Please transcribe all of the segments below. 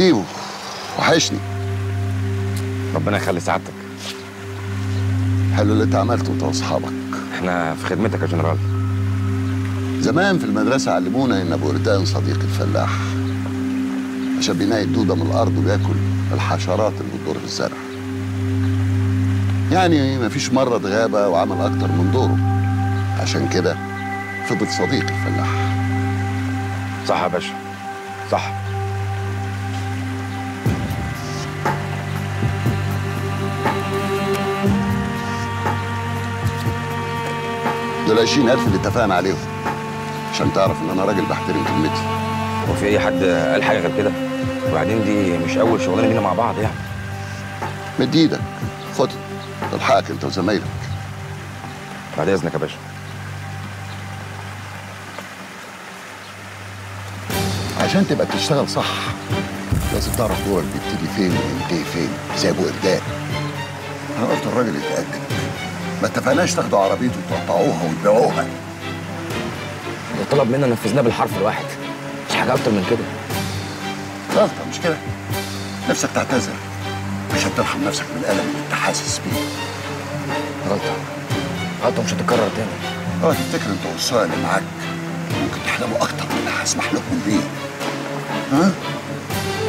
ديبو، وحشني. ربنا يخلي سعادتك. حلو اللي انت عملته انت واصحابك. احنا في خدمتك يا جنرال. زمان في المدرسه علمونا ان ابو قردان صديق الفلاح، عشان بينقي الدوده من الارض وبياكل الحشرات اللي بتضر في الزرع. يعني مفيش مره اتغابى وعمل اكتر من دوره، عشان كده فضل صديق الفلاح. صح يا باشا، صح. دول 20,000 اللي اتفقنا عليهم، عشان تعرف ان انا راجل بحترم كلمتي. هو في اي حد قال حاجه غير كده؟ وبعدين دي مش اول شغلانه لينا مع بعض يعني. مد ايدك، خد تلحقك انت وزمايلك. بعد اذنك يا باشا. عشان تبقى بتشتغل صح لازم تعرف دورك بيبتدي فين وينتهي فين، زي ابو قردان. انا قلت الراجل يتاكد، ما اتفقناش تاخدوا عربيته وتقطعوها وتبيعوها. اللي طلب منا نفذناه بالحرف الواحد، مش حاجه اكتر من كده. غلطه مش كده؟ نفسك تعتذر، مش هترحم نفسك من الالم اللي انت حاسس بيه. غلطه مش هتتكرر تاني. اوعى تفتكر انت والصايع اللي معاك ممكن تحلموا اكتر من اللي هسمح لكم بيه. ها؟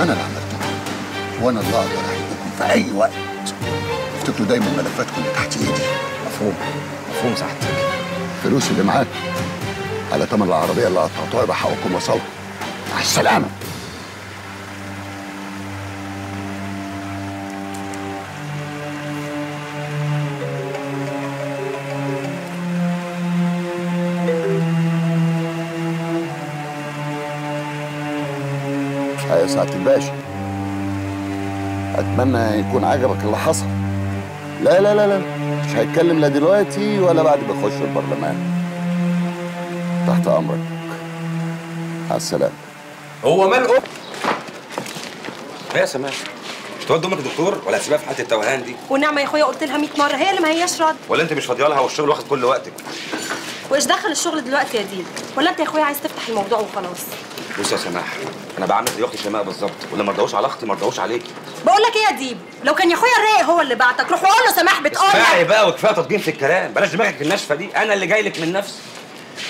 انا اللي عملتكم، وانا اللي اقدر احبكم في اي وقت. افتكروا دايما ملفاتكم اللي تحت ايدي. مفهوم، مفهوم سعادتك. الفلوس اللي معاك على ثمن العربيه اللي قطعتوها يبقى حقكم وصلكم. مع السلامه. يا سعادة الباشا، أتمنى يكون عجبك اللي حصل. لا لا لا لا، مش هيتكلم لا دلوقتي ولا بعد ما يخش البرلمان. تحت أمرك. على السلامة. هو ماله؟ يا سماح، مش تود أمك دكتور ولا هتسيبها في حالة التوهان دي؟ والنعمة يا أخويا، قلت لها 100 مرة، هي اللي ما هياش رد. ولا أنت مش فاضية لها والشغل واخد كل وقتك؟ وإيش دخل الشغل دلوقتي يا ديل؟ ولا أنت يا أخويا عايز تفتح الموضوع وخلاص؟ بص يا سماح، انا بعمل زي اختي شيماء بالظبط، واللي ما رضاوش على اختي ما رضاوش عليكي. بقول لك ايه يا ديب، لو كان يا اخويا الرايق هو اللي بعتك روح وقول له سماح بتقول. اسمعي بقى وكفايه تضجين في الكلام، بلاش دماغك الناشفه دي، انا اللي جاي لك من نفسي.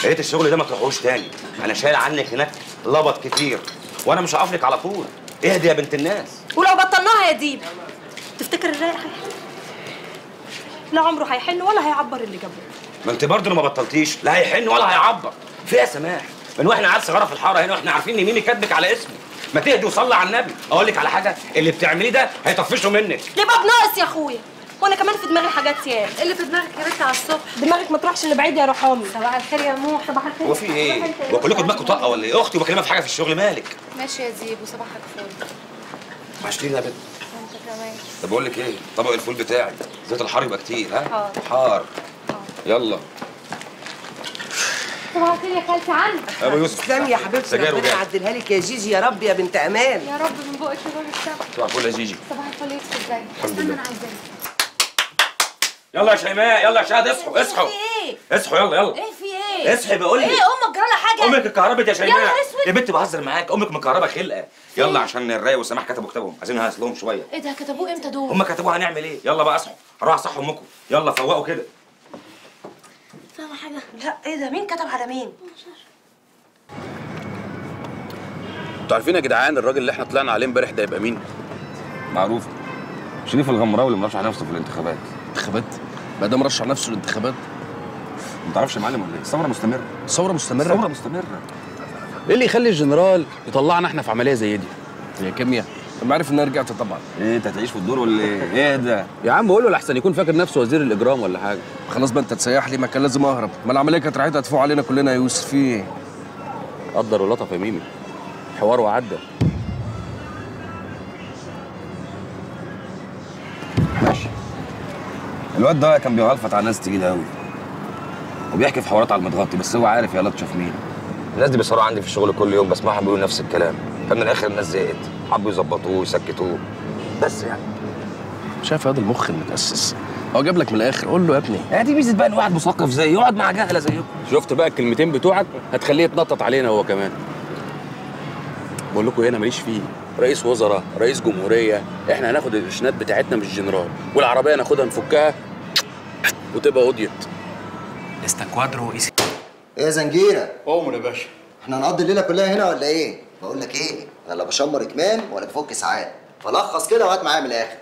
يا ريت الشغل ده ما تروحوش تاني، انا شايل عنك هناك لبط كتير، وانا مش هقفلك على طول. اهدي يا بنت الناس. ولو بطلناها يا ديب تفتكر الرايق هيحل؟ لا عمره هيحن ولا هيعبر اللي جابه. ما انت برضه ما بطلتيش، لا هيحن ولا هيعبر. في يا سماح؟ من واحنا قاعد سيجاره في الحاره هنا واحنا عارفين ان مين كاتبك على اسمه. ما تهدي وصلي على النبي. اقول لك على حاجه، اللي بتعمليه ده هيطفشه منك. ليه باب ناقص يا اخويا؟ وانا كمان في دماغي حاجات ياما. اللي في دماغك يا باشا على الصبح، دماغك ما تروحش اللي بعيد يا رحامي. صباح الخير يا مو. صباح الخير. هو في ايه؟ وكلكم دماغكم طاقه ولا ايه؟ اختي وبكلمها في حاجه في الشغل، مالك؟ ماشي يا زيب وصباحك فل. عشتيني يا بنت. وانت كمان. طب بقول لك ايه؟ طبق الفول بتاعي زيت الحار يبقى كتير. ها؟ حار. يلا. طلعت لي يا خالتي عنك ابو يوسف. تسلمي يا حبيبتي، ربنا يعدلها لك يا جيجي. يا رب يا بنت امان، يا رب من بقك لباب السبت. صباح الفل يا جيجي. صباح الفل. يكسب ازاي؟ استنى انا عايزاك. يلا يا شيماء، يلا يا شهد، اصحوا اصحوا. ايه اصحوا؟ يلا يلا. ايه في ايه؟ اصحي بقول لك. ايه امك جرى لها حاجه؟ امك اتكهربت يا شيماء. يا اسود يا بنت بهزر معاك، امك مكهربه خلقه. يلا عشان الراي وسماح كتبوا كتابهم، عايزين نهزلهم شويه. ايه ده كتبوه امتى دول؟ هم كتبوه. هنعمل ايه؟ يلا بقى اصحوا، هروح اصح امكم. يلا فوقوا كده. فاهمه حاجه؟ لا. ايه ده؟ مين كتب على مين؟ انتوا عارفين يا جدعان الراجل اللي احنا طلعنا عليه امبارح ده يبقى مين؟ معروف، شريف الغمراوي اللي مرشح نفسه في الانتخابات. انتخابات؟ بقى ده مرشح نفسه للانتخابات؟ ما تعرفش يا معلم ولا ايه؟ الثوره مستمره. الثوره مستمره؟ الثوره مستمره. ايه اللي يخلي الجنرال يطلعنا احنا في عمليه زي دي؟ هي كيمياء؟ طب عارف ان انا رجعت طبعا. ايه انت هتعيش في الدور ولا ايه؟ ده يا عم قول له لحسن يكون فاكر نفسه وزير الاجرام ولا حاجه. خلاص بقى انت تسيح لي، ما كان لازم اهرب. ما العمليه كانت رايحه تدفع علينا كلنا يا يوسف. في ايه؟ قدر ولطف يا ميمي، حوار وعدى. ماشي. الواد ده كان بيغلفت على ناس تقيله قوي وبيحكي في حوارات على المتغطي، بس هو عارف يا لطشه في مين. الناس دي بصراحه عندي في الشغل كل يوم بسمعها بيقولوا نفس الكلام، فمن الاخر الناس زهقت، حبوا يظبطوه ويسكتوه بس. يعني شايف هذا المخ المتاسس؟ هو جاب لك من الاخر. قول له يا ابني ادي ميزه بقى ان واحد مثقف زي يقعد مع جهله زيكم. شفت بقى الكلمتين بتوعك هتخليه يتنطط علينا هو كمان. بقول لكم ايه، انا ماليش فيه، رئيس وزراء، رئيس جمهوريه، احنا هناخد القرشينات بتاعتنا من الجنرال، والعربيه ناخدها نفكها وتبقى قضيت. لستا كوادرو ايسي. ايه يا زنجيره؟ قوموا يا باشا. احنا هنقضي الليله كلها هنا ولا ايه؟ بقول لك ايه؟ انا لا بشمر كمان ولا بفك ساعات، فلخص كده وهات معايا من الاخر.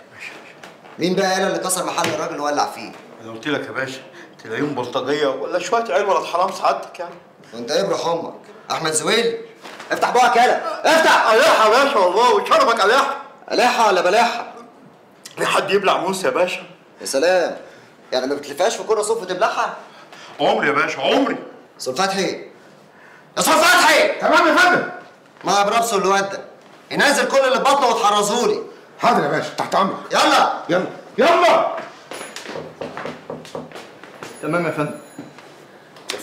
مين بقى انا اللي كسر محل الراجل اللي ولع فيه؟ انا قلت لك يا باشا تلاقيهم بلطجيه ولا شويه عيال ولاد حرام سعادتك يعني. وانت ايه بروح امك؟ احمد زويل؟ افتح بوقك يالا، افتح! الحه يا باشا والله وشربك الحه. الحه ولا بلاحه؟ في حد يبلع موس يا باشا؟ يا سلام، يعني ما بتلفهاش في كرة صوف وتبلعها؟ عمري يا باشا عمري. استاذ فتحي، استاذ فتحي! تمام يا فندم. ما بربصه اللي ودك، ينزل كل اللي في بطنه وتحرزهولي. حاضر يا باشا، تحت امرك. يلا يلا يلا. تمام يا فندم.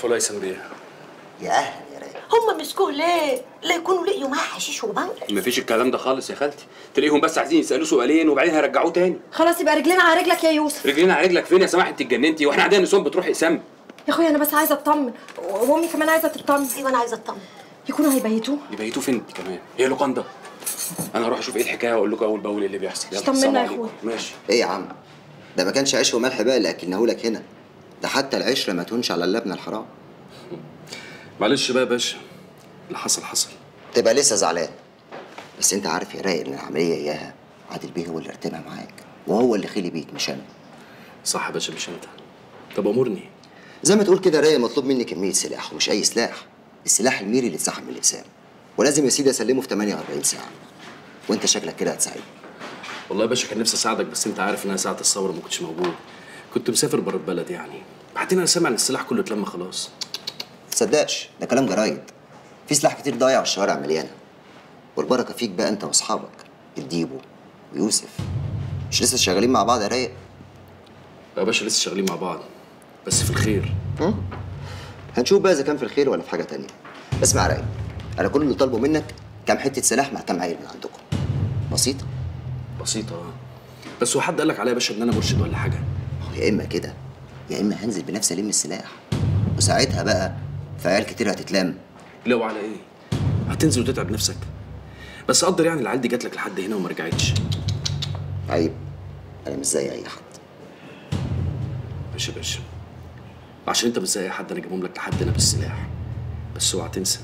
فول هيثم بيه. يا اهلا يا راجل. هم مسكوه ليه؟ لا يكونوا لقيوا معاه حشيش وبنك. مفيش الكلام ده خالص يا خالتي، تلاقيهم بس عايزين يسألوه سؤالين وبعدين هيرجعوه تاني. خلاص يبقى رجلنا على رجلك يا يوسف. رجلنا على رجلك فين يا سماح؟ انت اتجننتي؟ واحنا عندنا نسوان بتروح اقسام. يا اخويا انا بس عايزه اطمن، وامي كمان عايزه تطمن. ايوه انا عايزه اطمن. يكونوا هيبيتوه؟ يبيتوه فين كمان؟ هي لوكاندا. انا هروح اشوف ايه الحكايه واقول لكم اول باول اللي بيحصل. اطمنا يا اخويا. ماشي. ايه يا عم؟ ده ما كانش عيش وملح بقى اللي اكلناهولك هنا. ده حتى العشره ما تهونش على اللبنه الحرام. معلش بقى يا باشا، اللي حصل حصل. تبقى لسه زعلان، بس انت عارف يا رايق ان العمليه اياها عادل بيه هو اللي رتبها معاك، وهو اللي خلي بيك مش انا. صح يا باشا مش انت. طب امرني. زي ما تقول كده يا رايق، مطلوب مني كميه سلاح ومش اي سلاح، السلاح الميري اللي اتسحب من الاقسام، ولازم يا سيدي اسلمه في 48 ساعه. وانت شكلك كده هتساعدني. والله يا باشا كان نفسي اساعدك، بس انت عارف ان انا ساعه الثوره ما كنتش موجود، كنت مسافر بره البلد يعني. بعدين انا سامع ان السلاح كله اتلم خلاص. تصدقش ده كلام جرايد، في سلاح كتير ضايع والشوارع مليانه. والبركه فيك بقى انت واصحابك الديبو ويوسف، مش لسه شغالين مع بعض يا رايق؟ لا يا باشا لسه شغالين مع بعض، بس في الخير. هنشوف بقى اذا كان في الخير ولا في حاجه تانيه. اسمع يا رايق، انا كل اللي طالبه منك كام حته سلاح مع كام عيل من عندكم. بسيطه بسيطه. بس هو حد قال لك عليا يا باشا ان انا مرشد ولا حاجه؟ يا اما كده يا اما هنزل بنفسي الم السلاح، وساعتها بقى فعيال كتير هتتلم. لو على ايه؟ هتنزل وتتعب نفسك. بس قدر يعني العيال دي جات لك لحد هنا وما رجعتش. عيب، انا مش زي اي حد. ماشي يا باشا، عشان انت مش زي اي حد انا جايبهم لك لحد هنا بالسلاح. بس اوعى تنسى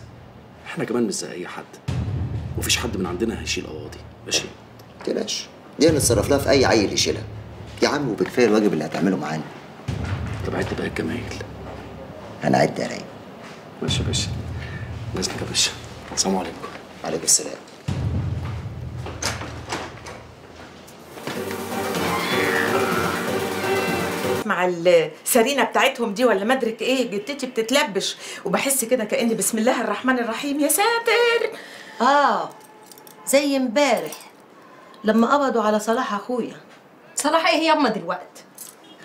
احنا كمان مش زي اي حد، ومفيش حد من عندنا هيشيل قواضي. ماشي؟ ما تقلقش، دي هنتصرف لها في اي عيل يشيلها يا عم، وبكفايه الواجب اللي هتعمله معانا. طب عد بقى الجمايل. هنعد يا رايق. ماشي يا باشا، لازمك يا باشا. السلام عليكم. وعليكم السلام. مع السرينه بتاعتهم دي ولا مدرك ايه جدتي بتتلبش، وبحس كده كاني بسم الله الرحمن الرحيم. يا ساتر. زي امبارح لما قبضوا على صلاح اخويا. صلاح ايه ياما دلوقتي؟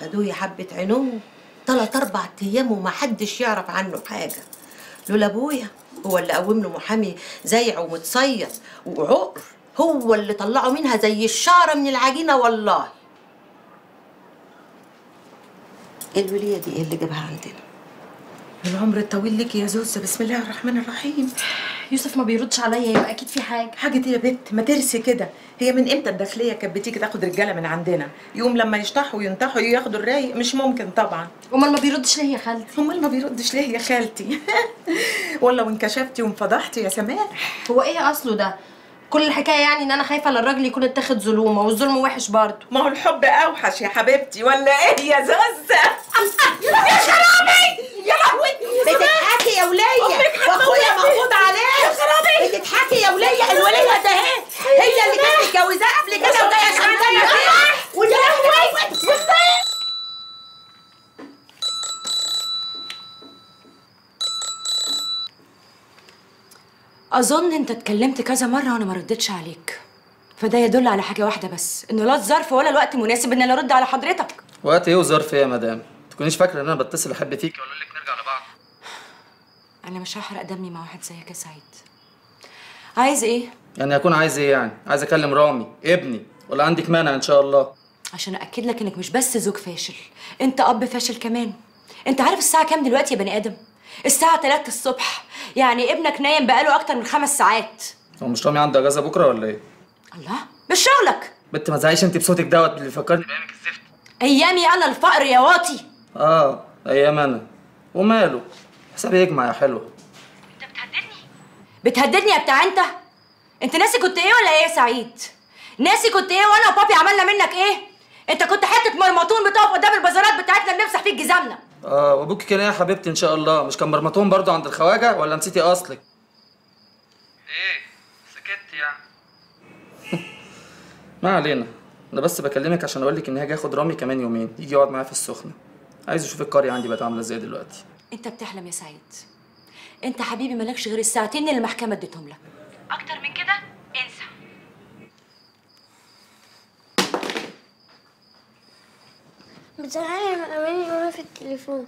خدوه يا حبه عينهم 3 4 ايام ومحدش يعرف عنه حاجه، لولا ابويا هو اللي قوم له محامي زايع ومتصيد وعقر، هو اللي طلعه منها زي الشعره من العجينه. والله الوليه دي ايه اللي جابها عندنا؟ العمر الطويل ليكي يا زوزه. بسم الله الرحمن الرحيم. يوسف ما بيردش عليا، يبقى اكيد في حاجه. حاجه ايه يا بنت؟ ما ترسي كده. هي من امتى الداخليه كانت بتيجي تاخد رجاله من عندنا؟ يقوم لما يشطحوا وينطحوا ياخدوا الرايق؟ مش ممكن طبعا. امال ما بيردش ليه يا خالتي؟ والله وانكشفتي وانفضحتي يا سماح. هو ايه اصله ده؟ كل الحكايه يعني ان انا خايفه للراجل يكون اتاخد ظلومه، والظلم وحش برضه. ما هو الحب اوحش يا حبيبتي ولا ايه يا زوزه؟ يا خرابي يا لهوي بتضحكي يا وليه، واخويا مقبوض عليه. يا خرابي بتضحكي يا وليه. الوليه ده هي اللي كانت متجوزاه قبل كده وجايه شمتانه فيه. واللي أظن أنت اتكلمت كذا مرة وأنا ما ردتش عليك، فده يدل على حاجة واحدة بس، إن لا الظرف ولا الوقت مناسب إن أنا أرد على حضرتك. وقت إيه وظرف إيه يا مدام؟ ما تكونيش فاكرة إن أنا بتصل أحب فيكي وأقول لك نرجع لبعض. أنا مش هحرق دمي مع واحد زيك يا سعيد. عايز إيه؟ يعني هكون عايز إيه يعني؟ عايز أكلم رامي ابني ولا عندك مانع إن شاء الله؟ عشان أأكد لك إنك مش بس زوج فاشل، أنت أب فاشل كمان. أنت عارف الساعة كام دلوقتي يا بني آدم؟ الساعة 3 الصبح، يعني ابنك نايم بقاله أكتر من 5 ساعات. هو مش رامي عنده أجازة بكرة ولا إيه؟ الله، مش شغلك. بنت ما تزعليش انت بصوتك دوت اللي فكرني بايامك الزفت. ايامي انا الفقر يا واطي. اه ايام انا، وماله؟ حسابي يجمع يا حلوه. انت بتهددني؟ بتهددني يا بتاع انت؟ انت ناسي كنت ايه ولا ايه يا سعيد؟ ناسي كنت ايه وانا وبابي عملنا منك ايه؟ انت كنت حته مرمطون بتقف قدام البازارات بتاعتنا بنمسح فيك جزامنا. اه وابوكي كان ايه يا حبيبتي ان شاء الله؟ مش كان مرمطون برضه عند الخواجه ولا نسيتي اصلك؟ ايه؟ سكتي يعني؟ ما علينا، انا بس بكلمك عشان اقول لك ان هاجي اخد رامي كمان يومين يجي يقعد معايا في السخنه. عايز اشوف القريه عندي بقت عامله ازاي دلوقتي. انت بتحلم يا سعيد. انت حبيبي مالكش غير الساعتين اللي المحكمه اديتهم لك. اكتر من كده انسى. بتزعلني من اماني وانا في التليفون.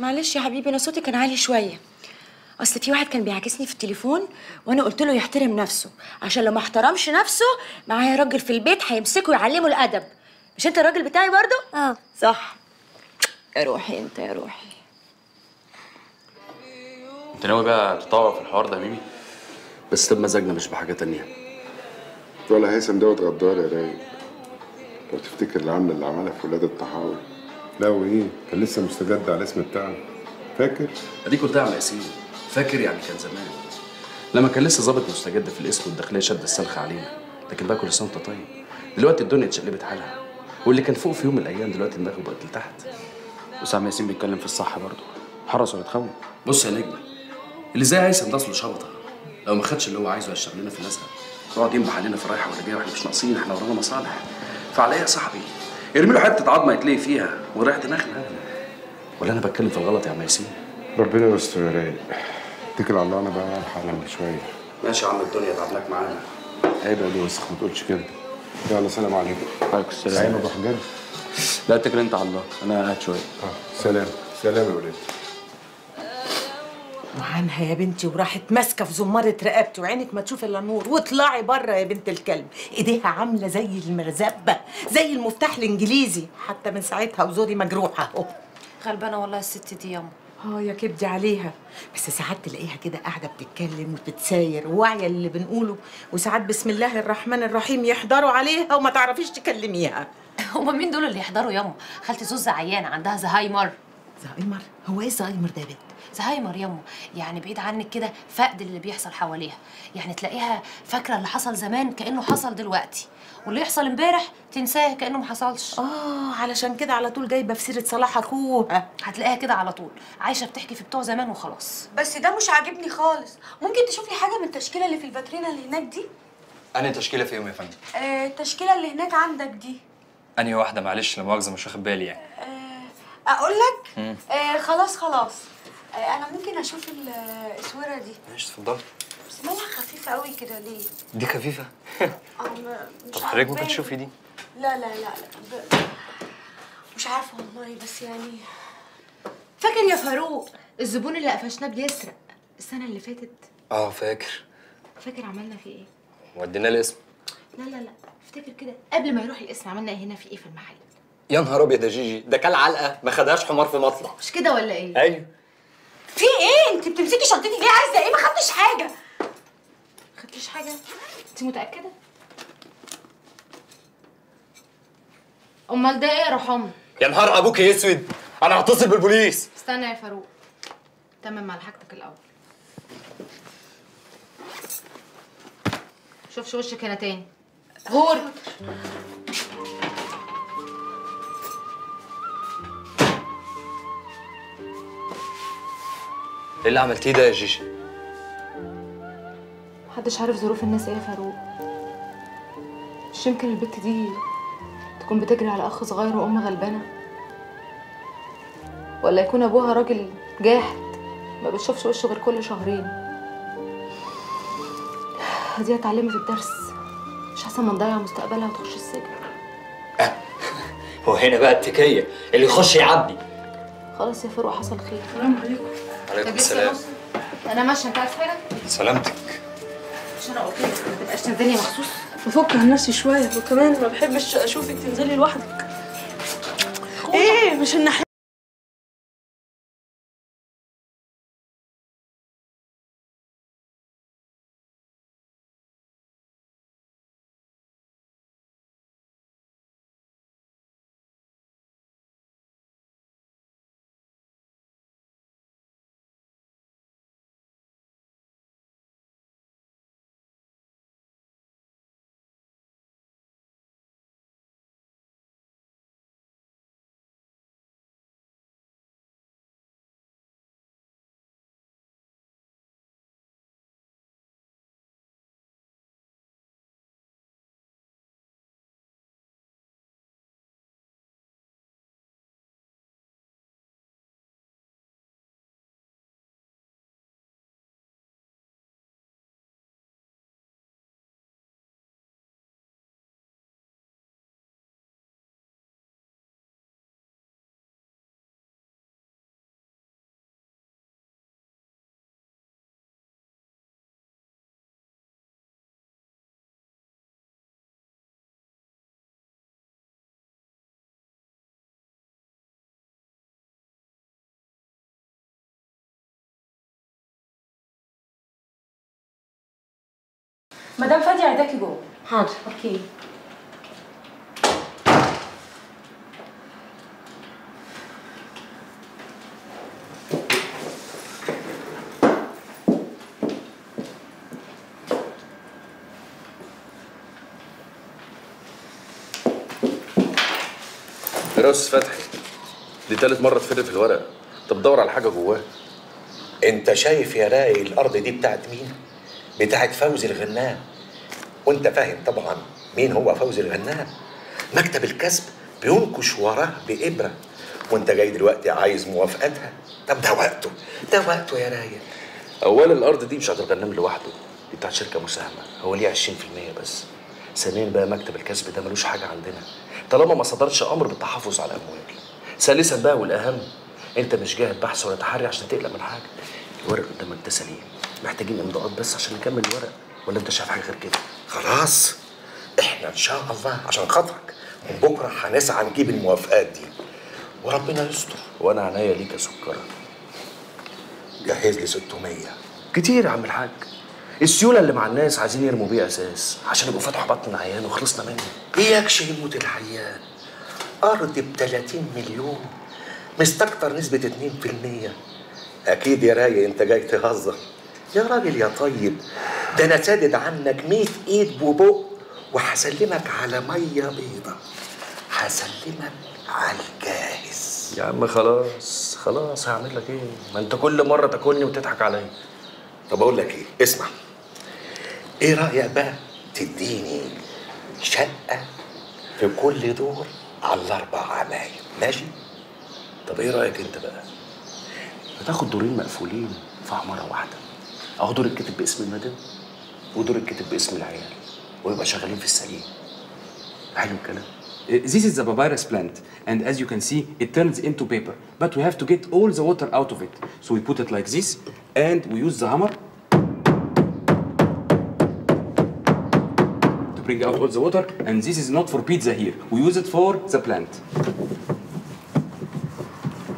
معلش يا حبيبي انا صوتي كان عالي شويه. اصل في واحد كان بيعاكسني في التليفون وانا قلت له يحترم نفسه، عشان لو ما احترمش نفسه معايا راجل في البيت هيمسكه ويعلمه الادب. مش انت الراجل بتاعي برضه؟ اه صح. يا روحي انت يا روحي. انت ناوي بقى تطور في الحوار ده يا ميمي؟ بس بمزاجنا مش بحاجه تانيه. ولا هيثم دوت غدار يا راجل. لو تفتكر العمله اللي عملها في ولاد الطحاوي. لا وايه؟ كان لسه مستجد على الاسم بتاعنا. فاكر؟ اديك قلتها على ياسين. فاكر يعني كان زمان لما كان لسه ظابط مستجد في الاسم والداخليه شد السلخ علينا، لكن بقى كل سنه وانت طيب. دلوقتي الدنيا اتشقلبت حالها، واللي كان فوق في يوم من الايام دلوقتي دماغه بقت لتحت. وسام ياسين بيتكلم في الصح برضه، حرص ولا تخون. بص يا نجمه، اللي زي هيثم ده اصله شبطه، لو ما خدش اللي هو عايزه هيشرب لنا في الازرق، يقعد ينبح علينا في الرايحه والجايه واحنا مش ناقصين، احنا ورانا مصالح. فعلى ايه يا صاحبي؟ ارمي له حته عظمه يتلقي فيها ونريح دماغنا. ولا انا بتكلم في الغلط يا عم ياسين؟ ربنا يستر يا رايق. اتكل على الله انا بقى هلحق شويه. ماشي يا عم الدنيا تعبناك معانا. عيب يا دوس ما تقولش كده. يلا سلام عليكم. وعليكم السلام. سلام يا ابو حجاج. لا اتكل انت على الله، انا قاعد شويه. اه سلام سلام يا ولاد. وعنها يا بنتي وراحت ماسكه في زماره رقبتي وعينك ما تشوف الا نور، واطلعي بره يا بنت الكلب، ايديها عامله زي المرزبه، زي المفتاح الانجليزي، حتى من ساعتها وزوري مجروحه اهو. غلبانه والله الست دي ياما. اه يا كبدي عليها، بس ساعات تلاقيها كده قاعده بتتكلم وبتتساير وواعيه اللي بنقوله، وساعات بسم الله الرحمن الرحيم يحضروا عليها وما تعرفيش تكلميها. هما مين دول اللي يحضروا ياما؟ خالتي زوزة عيانه عندها زهايمر. زهايمر؟ هو ايه زهايمر ده يا بنت؟ زهايمر ياما يعني بعيد عنك كده فقد اللي بيحصل حواليها، يعني تلاقيها فاكره اللي حصل زمان كانه حصل دلوقتي، واللي يحصل امبارح تنساه كانه ما حصلش. اه علشان كده على طول جايبه في سيره صلاح اخوها. هتلاقيها كده على طول عايشه بتحكي في بتوع زمان وخلاص. بس ده مش عاجبني خالص، ممكن تشوف لي حاجه من التشكيله اللي في الفاترينا اللي هناك دي؟ انهي تشكيله فيهم يا فندم؟ التشكيله اللي هناك عندك دي. انهي واحده معلش لا مؤاخذه مش واخد بالي يعني. اقول لك؟ خلاص خلاص. انا ممكن اشوف الاسوره دي. ماشي اتفضلي. بس مالها خفيفه قوي كده ليه؟ دي خفيفه؟ طب حضرتك ممكن تشوفي دي؟ لا لا لا مش عارفه والله، بس يعني فاكر يا فاروق الزبون اللي قفشناه بيسرق السنه اللي فاتت؟ اه فاكر. فاكر عملنا فيه ايه؟ وديناه القسم. لا لا لا افتكر كده قبل ما يروح القسم عملنا هنا في ايه في المحل. يا نهار ابيض يا جيجي، ده كان علقه ما خدهاش حمار في مطلع. مش كده ولا ايه؟ ايوه. في ايه؟ انت بتمسكي شنطتي ليه؟ عايزه ايه؟ ما خدتش حاجه. ما خدتش حاجه؟ انت متاكده؟ امال ده ايه يا رحمه؟ يا نهار ابوك يا اسود، انا هتصل بالبوليس. استنى يا فاروق تمام على حاجتك الاول. شوفش وشك هنا تاني. غور ايه اللي عملتيه ده يا جيجي؟ محدش عارف ظروف الناس ايه يا فاروق. مش يمكن البت دي تكون بتجري على اخ صغير وام غلبانه، ولا يكون ابوها راجل جاحد ما بتشوفش وشه غير كل شهرين. دي اتعلمت الدرس، مش احسن ما نضيع مستقبلها وتخش السجن؟ هو هنا بقى التكيه اللي يخش يعدي. خلاص يا فاروق حصل خير. السلام عليكم. وعليكم السلام. انا ماشيه انت عارف حاجه؟ سلامتك. مش انا قلت لك ما تبقاش تنزلي مخصوص؟ بفك عن نفسي شويه، وكمان ما بحبش اشوفك تنزلي لوحدك. ايه مش الناحيه مدام فادي عايزاكي جوه. حاضر. اوكي. يا استاذ فتحي دي تالت مرة تفر في الورق، طب دور على حاجة جواه. أنت شايف يا راقي الأرض دي بتاعت مين؟ بتاعت فوزي الغنام، وأنت فاهم طبعًا مين هو فوزي الغنام. مكتب الكسب بينكش وراه بإبرة، وأنت جاي دلوقتي عايز موافقتها، طب ده وقته، ده وقته يا راقي. أولا الأرض دي مش بتاعت الغنام لوحده، دي بتاعت شركة مساهمة، هو ليه 20% بس. ثانيا بقى مكتب الكسب ده ملوش حاجة عندنا طالما ما صدرش امر بالتحفظ على الاموال. ثالثا بقى والاهم، انت مش جاهل بحث ولا تحري عشان تقلق من حاجه. الورق قدامك ده سليم، محتاجين امضاءات بس عشان نكمل الورق، ولا انت شايف حاجه غير كده؟ خلاص احنا ان شاء الله عشان خاطرك من بكره هنسعى نجيب الموافقات دي وربنا يستر. وانا عينيا ليك يا سكره. جهز لي 600 كتير يا عم الحاج، السيوله اللي مع الناس عايزين يرموا بيه اساس عشان يبقوا فتحوا بطن عيان وخلصنا منه. بيكشي يموت العيان. ارض ب 30 مليون مستكتر نسبه 2%. اكيد يا راجل انت جاي تهزر يا راجل يا طيب، ده انا سادد عنك 100 ايد ببق وهسلمك على ميه بيضه، هسلمك على الجاهز. يا عم خلاص خلاص هعمل لك ايه؟ ما انت كل مره تاكلني وتضحك عليا. طب اقول لك ايه؟ اسمع، ايه رايك بقى تديني شقه في كل دور على ال4 عماير؟ ماشي. طب ايه رايك انت بقى؟ هتاخد دورين مقفولين في عماره واحده، اهو دور الكاتب باسم المدام ودور الكاتب باسم العيال، ويبقى شغالين في السليم. حلو الكلام. This is the papyrus plant and as you can see it turns into paper, but we have to get all the water out of it, so we put it like this and we use the hammer bring out all the water, and this is not for pizza here. We use it for the plant.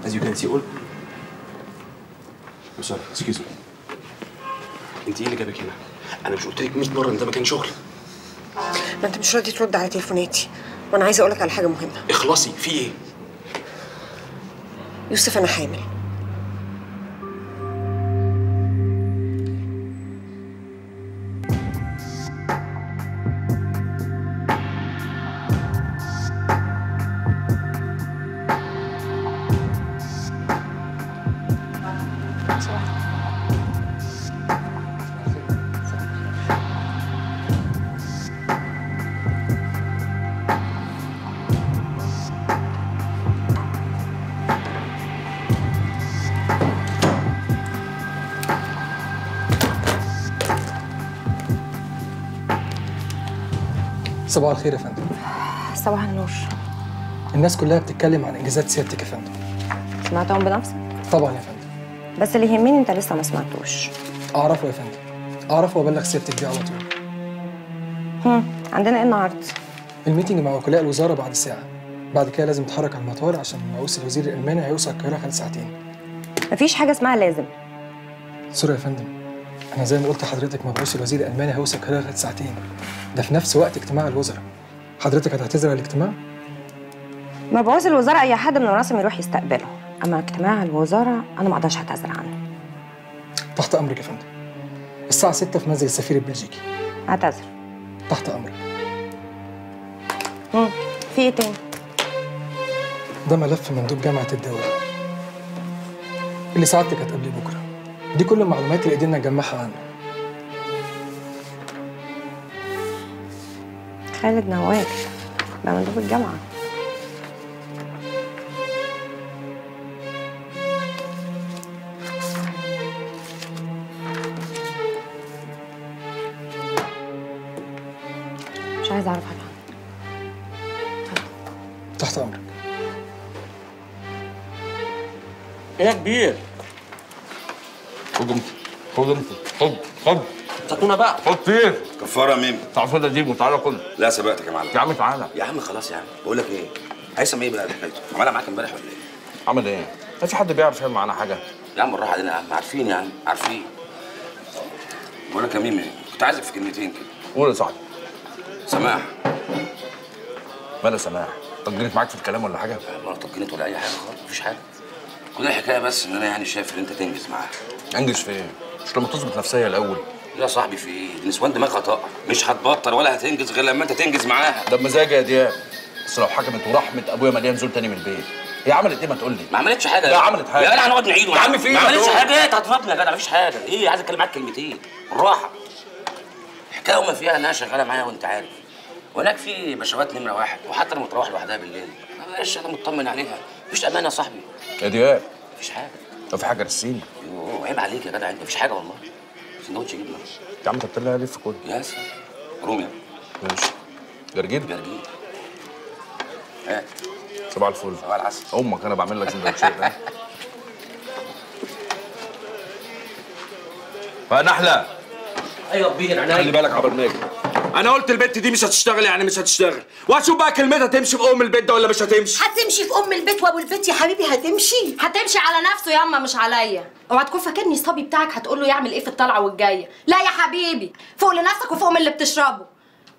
As you can see all. I'm sorry, excuse me. انت ايه اللي جابك هنا؟ انا مش قلت لك 100 مرة ان ده مكان شغل؟ ما انت مش راضي ترد على تليفوناتي، وانا عايزة اقول لك على حاجة مهمة. اخلصي، في ايه؟ يوسف انا حامل. صباح الخير يا فندم. صباح النور. الناس كلها بتتكلم عن انجازات سيادتك يا فندم. سمعتهم بنفسك؟ طبعا يا فندم. بس اللي يهمني انت لسه ما سمعتوش. اعرفه يا فندم، اعرفه وابلغ سيادتك بيه على طول. عندنا ايه النهارده؟ الميتنج مع وكلاء الوزاره بعد ساعه، بعد كده لازم اتحرك على المطار عشان رئيس الوزير الالماني هيوصل القاهره خلال ساعتين. مفيش حاجه اسمها لازم. سوري يا فندم، أنا زي ما قلت لحضرتك مبعوث الوزير الألماني هيوصل القاهرة خلال ساعتين، ده في نفس وقت اجتماع الوزراء. حضرتك هتعتذر على الاجتماع؟ مبعوث الوزراء أي حد من الرسم يروح يستقبله، أما اجتماع الوزراء أنا ما أقدرش أعتذر عنه. تحت أمرك يا فندم. الساعة 6 في منزل السفير البلجيكي. أعتذر. تحت أمرك. في إيه تاني؟ ده ملف مندوب جامعة الدولة اللي سعادتك هتقابليه بكرة، دي كل المعلومات اللي قدرنا نجمعها عنه. خالد نواف ده مندوب الجامعة. مش عايزة أعرف حاجة عنه. تحت أمرك. إيه يا كبير؟ خد انت، خد انت، خد ساتونا بقى، خد فين؟ كفاره مين؟ تعفضها دي وتعالى كله. لا سبقتك يا معلم يا عم، تعالى يا عم. خلاص يا عم، بقول لك ايه؟ هيثم ايه بقى حكايته؟ عملها معاك امبارح ولا ايه؟ عمل ايه؟ ما في حد بيعرف يعمل معانا حاجه؟ يا عم الراحه علينا يا عم، عارفين يا عم عارفين. بقول لك يا ميمي، كنت عايزك في كلمتين كده. قول يا صاحبي. سماح. مالا سماح؟ طجنت معاك في الكلام ولا حاجه؟ ما انا طجنت ولا اي حاجه خالص، مفيش حاجه. كل الحكايه بس ان انا يعني شايف ان انت تنجز معاها. انجز في ايه؟ مش لما تظبط نفسيا الاول؟ لا يا صاحبي في ايه؟ النسوان دماغها طاقه، مش هتبطل ولا هتنجز غير لما انت تنجز معاها. ده بمزاجها يا دياب، بس لو حكمت ورحمه ابويا مليان زول تاني من البيت. هي عملت ايه ما تقول لي؟ ما عملتش حاجه. لا عملت حاجه. يا جدع هنقعد نعيد يا عم في ايه؟ ما عملتش حاجه. ايه تعطفنا يا جدع؟ مفيش حاجه. ايه عايز اتكلم معاك كلمتين بالراحه. الحكايه وما فيها انها شغاله معايا وانت عارف. وهناك في بشوات نمره واحد، وحتى لما تروح لوحدها بالليل معلش انا مطمن عليها. مفيش امان يا صاحبي. يا دياب مفيش حاجه. لو في حاجه رسيني. يوه عيب عليك يا جدع انت، مفيش حاجه والله. سندوتش جبنه يا عم. طب طلع الف كله يا سيدي. روميا ماشي. جرجير جرجير. ها صباح الفل. صباح العسل. امك انا بعمل لك سندوتشات. ها يا نحله. ايوه كبير عينيا. خلي بالك عبر ناجي، انا قلت البت دي مش هتشتغل يعني مش هتشتغل، واشوف بقى كلمتها تمشي في ام البيت ده ولا مش هتمشي. هتمشي في ام البيت وابو البيت يا حبيبي. هتمشي هتمشي على نفسه ياما مش عليا. اوعى تكون فاكرني الصبي بتاعك هتقول له يعمل ايه في الطالعه والجايه. لا يا حبيبي، فوق لنفسك وفوق من اللي بتشربه.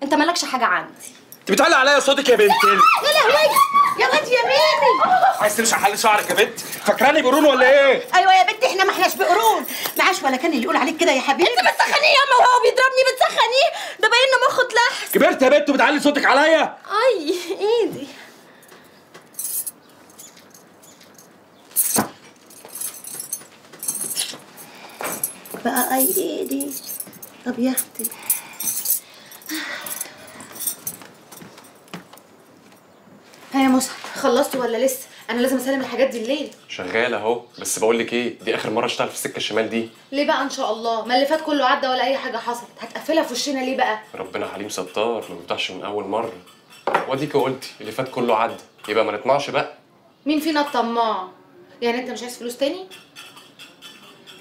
انت مالكش حاجه عندي. انت بتعلق عليا صوتك يا بنت. يا لهوي يا واد يميني. عايز تمشي على حل شعرك يا بنت؟ فاكراني بقرون ولا ايه؟ ايوه يا بنت احنا ما احناش بقرون. معاش ولا كان اللي يقول عليك كده يا حبيبي. انت بتسخنيه ياما وهو بيضربني بتسخنيه. ده باين له مخه اتلحس. كبرت يا بنت وبتعلي صوتك عليا. اي ايدي. بقى اي ايدي. طب يا اختي يا مصعب خلصتي ولا لسه؟ انا لازم اسلم الحاجات دي الليل. شغاله اهو، بس بقول لك ايه، دي اخر مره اشتغل في السكه الشمال دي. ليه بقى ان شاء الله؟ ما اللي فات كله عدى ولا اي حاجه حصلت، هتقفلها في وشنا ليه بقى؟ ربنا حليم ستار، ما بيفتحش من اول مره. واديكي قلتي اللي فات كله عدى، يبقى ما نطمعش بقى. مين فينا الطماع؟ يعني انت مش عايز فلوس تاني؟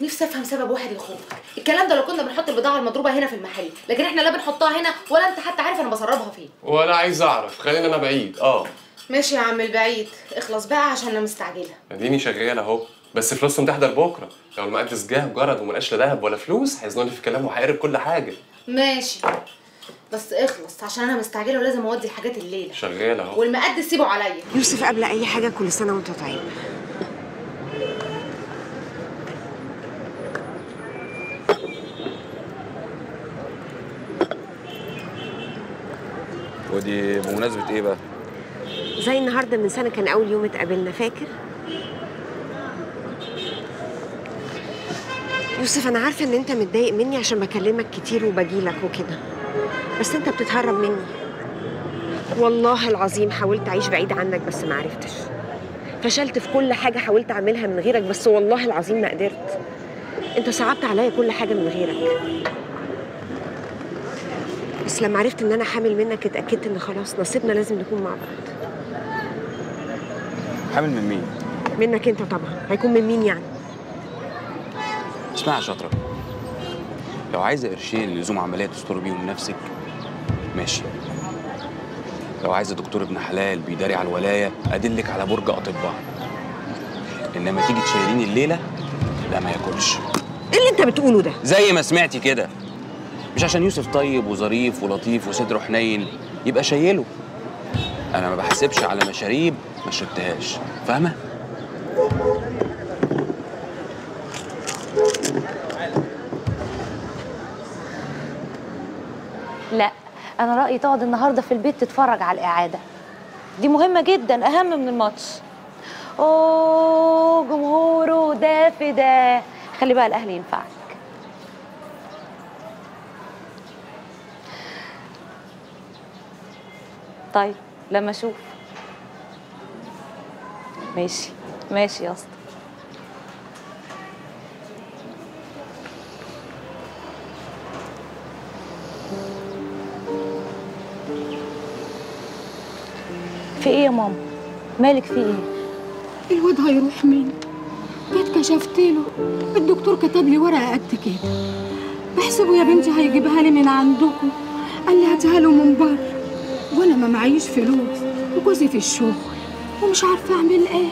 نفسي افهم سبب واحد لخوفك، الكلام ده لو كنا بنحط البضاعه المضروبه هنا في المحل، لكن احنا لا بنحطها هنا ولا انت حتى عارف انا بسربها فين. ولا عايز اعرف، خلينا انا بعيد. اه ماشي يا عم البعيد، اخلص بقى عشان انا مستعجله. اديني شغاله اهو، بس فلوسهم تحضر بكره، لو المقدس جه وجرد وملقاش لا دهب ولا فلوس هيزنوني في كلام وهيقرب كل حاجه. ماشي بس اخلص عشان انا مستعجله ولازم اودي الحاجات الليله. شغاله اهو. والمقدس سيبه عليا. يوسف قبل اي حاجه كل سنه وانت طيب. ودي بمناسبه ايه بقى؟ زي النهارده من سنه كان اول يوم اتقابلنا فاكر؟ يوسف انا عارفه ان انت متضايق مني عشان بكلمك كتير وبجيلك وكده، بس انت بتتهرب مني. والله العظيم حاولت اعيش بعيد عنك بس ما عرفتش. فشلت في كل حاجه حاولت اعملها من غيرك، بس والله العظيم ما قدرت. انت صعبت عليا كل حاجه من غيرك. بس لما عرفت ان انا حامل منك اتاكدت ان خلاص نصيبنا لازم نكون مع بعض. حامل من مين؟ منك انت طبعا، هيكون من مين يعني؟ اسمعي يا شاطره، لو عايزه قرشين لزوم عمليه تستر بيهم نفسك ماشي، لو عايزه دكتور ابن حلال بيداري على الولايه ادلك على برج اطباء، انما تيجي تشيليني الليله لا ما ياكلش. ايه اللي انت بتقوله ده؟ زي ما سمعتي كده، مش عشان يوسف طيب وظريف ولطيف وصدره حنين يبقى شايله. انا ما بحسبش على مشاريب ما شربتهاش، فاهمه؟ لا انا رايي تقعد النهارده في البيت تتفرج على الاعاده دي، مهمه جدا اهم من الماتش. اوه جمهوره ده في ده. خلي بقى الاهلي ينفعك. طيب لما اشوف. ماشي ماشي يا اسطى. في ايه يا ماما؟ مالك في ايه؟ الواد هيروح مني، اتكشفت له، الدكتور كتب لي ورقه قد كده، بحسبه يا بنتي هيجيبها لي من عندكم، قال لي هاتيها له من بره، وانا ما معيش فلوس وجوزي في الشغل ومش عارفه اعمل ايه.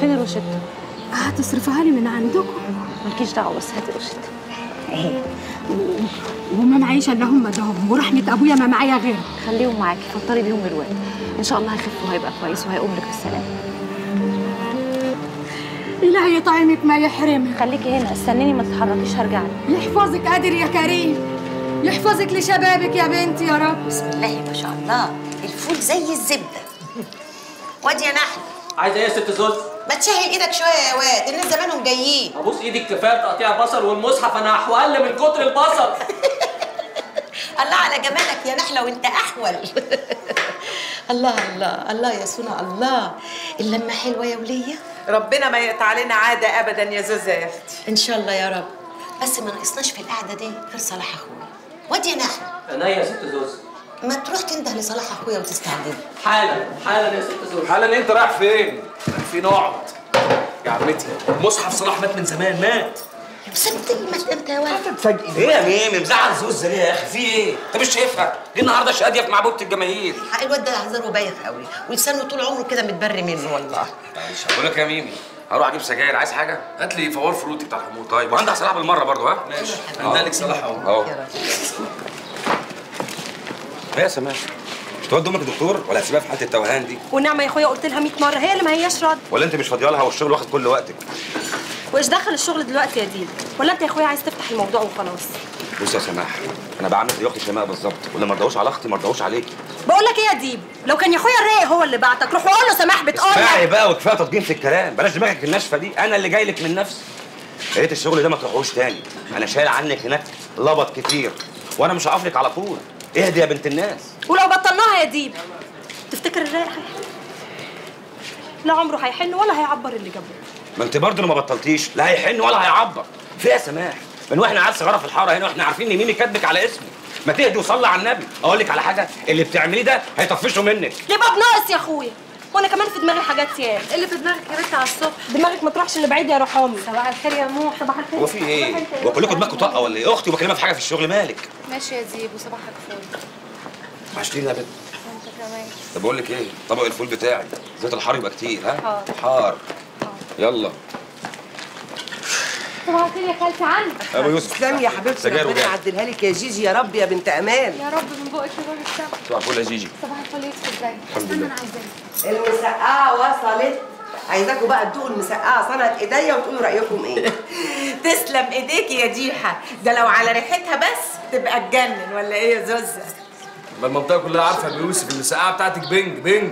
فين الروشته؟ هتصرفها لي من عندكم. مالكيش دعوه بس هاتي الروشته. اهي وما معيش الا هم دهم ورحمه ابويا ما معايا غيرهم. خليهم معاكي، فطري بيهم الواد، ان شاء الله هيخف وهيبقى كويس وهيقوم لك بالسلامه. الهي طعمك ما يحرمك. خليكي هنا استنيني ما تتحركيش هرجع لك. يحفظك قادر يا كريم، يحفظك لشبابك يا بنتي يا رب. بسم الله ما شاء الله، الفول زي الزبده. واد يا نحل، عايزه ايه يا ست زوز؟ ما تشهي ايدك شويه يا واد، الناس زمانهم جايين. ابوس ايدك كفايه تقطيع بصل والمصحف، انا احول من كتر البصل. الله على جمالك يا نحله وانت احول. الله الله الله يا سنة الله، اللمه حلوه يا وليه، ربنا ما يقطع لنا عاده ابدا يا زوزه يا اختي. ان شاء الله يا رب، بس ما نقصناش في القعده دي غير صلاح اخويا. واد يا نحله، انا يا ست زوزه، ما تروح تنده لصلاح اخويا وتستعجل. حالا حالا يا ست زوزه. حالا انت رايح فين؟ في نقعد يا عمتي، مصحف صلاح مات من زمان، مات. يا سبت المشهد انت يا ولد تتفاجئي. ايه يا ميمي مزعل زوزه ليه يا اخي؟ في ايه؟ انت مش شايفها؟ جه النهارده شقاديف مع بوبه الجماهير. حق الواد ده هزاره بايخ قوي ولسانه طول عمره كده متبري منه والله. معلش هقول لك يا ميمي، هروح اجيب سجاير، عايز حاجه؟ هات لي فوار فروتي بتاع الحمور. طيب وعندك صلاح بالمره برضه. ها؟ ماشي هندلك صلاح اهو. ايه يا سماح؟ مش تودي امك دكتور ولا هتسيبها في حاله التوهان دي؟ ونعم يا اخويا، قلت لها 100 مره هي اللي ما هياش رد. ولا انت مش فاضيه لها والشغل واخد كل وقتك؟ وايش دخل الشغل دلوقتي يا ديل؟ ولا انت يا اخويا عايز تفتح الموضوع وخلاص؟ بص يا سماح، انا بعمل زي اختي شيماء بالظبط، واللي ما رضاوش على اختي ما رضاوش عليكي. بقول لك ايه يا ديل؟ لو كان يا اخويا الرايق هو اللي بعتك روح وقول له سماح بتقول لك. اسمعي بقى وكفايه تضجين في الكلام، بلاش دماغك الناشفه دي، انا اللي جاي لك من نفسي. يا ريت الشغل ده ما تروحوش تاني، انا شايل عنك هناك لبط كتير وانا مش هقف لك على طول. اهدي يا بنت الناس. ولو بطلناها يا ديب تفتكر الرايق هيحل؟ لا عمره هيحن ولا هيعبر اللي جابه. ما انت برضه لو ما بطلتيش لا هيحن ولا هيعبر. في ايه يا سماح؟ من واحنا عيال صغيره في الحاره هنا واحنا عارفين ان مين كاتبك على اسمي. ما تهدي وصلي على النبي. اقول لك على حاجه، اللي بتعمليه ده هيطفشه منك. ليه باب ناقص يا اخويا؟ وانا كمان في دماغي حاجات ياس. اللي في دماغك يا بنت على الصبح، دماغك ما تروحش اللي بعيد يا رحامي. صباح الخير يا مو. صباح الخير. هو في ايه؟ هو كلكم دماغكم طاقه ولا ايه؟ اختي وبكلمها في حاجه في الشغل، مالك؟ ماشي يا زيب وصباحك فل. عشتيني يا بنت. انت كمان. طب بقول لك ايه؟ طبق الفول بتاعي زيت الحار يبقى كتير. ها؟ حار. يلا. صباح الخير يا خالتي عندك. ابو يوسف تسلمي يا حبيبتي، ربنا يعدلها لك يا جيجي يا رب يا بنت امان. يا رب من بوقك لبوق السما. صباح الفل يا جيجي. صباح الفل يا ازاي؟ استنى انا عايزاك. المسقعه وصلت، عايزاكوا بقى تدوقوا المسقعه صنعت ايديا وتقولوا رايكم ايه. تسلم ايديكي يا ديحه، ده لو على ريحتها بس تبقى تجنن ولا ايه يا زوزه؟ ما المنطقه كلها عارفه يا يوسف المسقعه بتاعتك بنج بنج.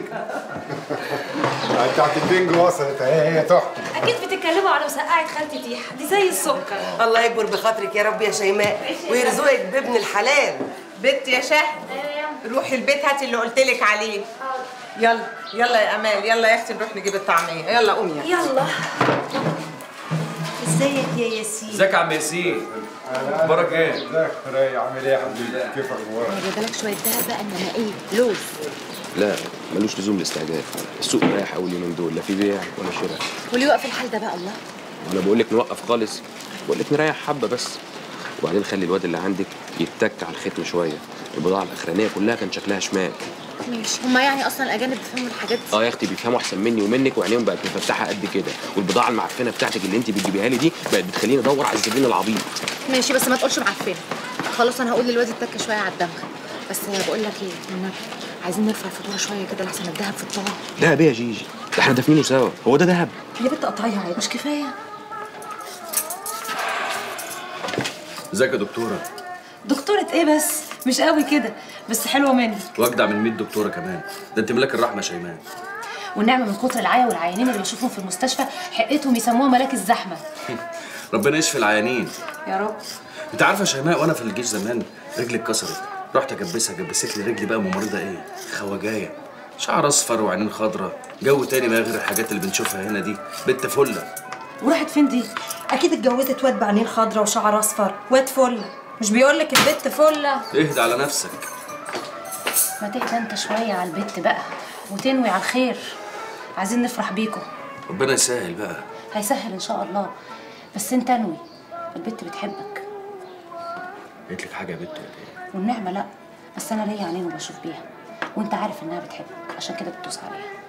بتاعت البنج وصلت اهي، هي تحكي. اكيد بتتكلموا على مسقعه خالتي ديحه دي زي السكر. الله يكبر بخاطرك يا رب يا شيماء ويرزقك بابن الحلال. بنت يا شهد روحي البيت هاتي اللي قلت لك عليه. يلا يلا يا امال، يلا يا اختي نروح نجيب الطعميه. يلا قومي يلا. ازيك يا ياسين؟ ازيك يا عم ياسين؟ اخبارك ايه؟ ازيك رايق؟ عامل ايه يا حبيبي؟ كيف اخبارك؟ واخد لك شويه دهب بقى انما ايه؟ لوز. لا ملوش لزوم الاستهداف، السوق رايح قوي اليومين دول، لا في بيع ولا شراء. وليه واقف الحال ده بقى الله؟ وانا بقول لك نوقف خالص، بقول لك نريح حبه بس، وبعدين خلي الواد اللي عندك يتك على الختم شويه، البضاعه الاخرانيه كلها كان شكلها شمال. ماشي، هما يعني اصلا الاجانب بيفهموا الحاجات دي؟ اه يا اختي بيفهموا احسن مني ومنك، وعينيهم بقت مفتحه قد كده، والبضاعه المعفنه بتاعتك اللي انت بتجيبيها لي دي بقت بتخليني ادور على الزبون العبيط. ماشي بس ما تقولش معفنه. خلاص انا هقول للواد يتك شويه على الدمغه، بس بقول لك ايه؟ عايزين نرفع الفاتوره شويه كده لحسن الذهب في الطلاق. دهب ايه يا جيجي؟ ده احنا دافنينه سوا، هو ده دهب؟ يا بنت قطعيها مش كفايه. ازيك يا دكتوره؟ دكتوره ايه بس؟ مش قوي كده، بس حلوه مني. واجدع من 100 دكتوره كمان، ده انت ملاك الرحمه شيماء. والنعمه من كتر العيا والعيانين اللي بنشوفهم في المستشفى حقتهم يسموها ملاك الزحمه. ربنا يشفي العيانين يا رب. انت عارفه شيماء وانا في الجيش زمان رجلي اتكسرت، رحت اجبسها، جبست لي رجلي بقى ممرضه ايه؟ خواجايه، شعر اصفر وعينين خضرة، جو تاني ما غير الحاجات اللي بنشوفها هنا دي، بنت فله. وراحت فين دي؟ اكيد اتجوزت واد بعينين خضرة وشعر اصفر، واد فله، مش بيقول لك البت فله؟ اهدى على نفسك. ما تهدى انت شويه على البت بقى وتنوي على الخير، عايزين نفرح بيكم. ربنا يسهل بقى. هيسهل ان شاء الله، بس انت انوي، البت بتحبك. قالت لك حاجه يا بت ولا ايه؟ والنعمه لا، بس انا ليا عينين وبشوف بيها، وانت عارف انها بتحبك عشان كده بتدوس عليها.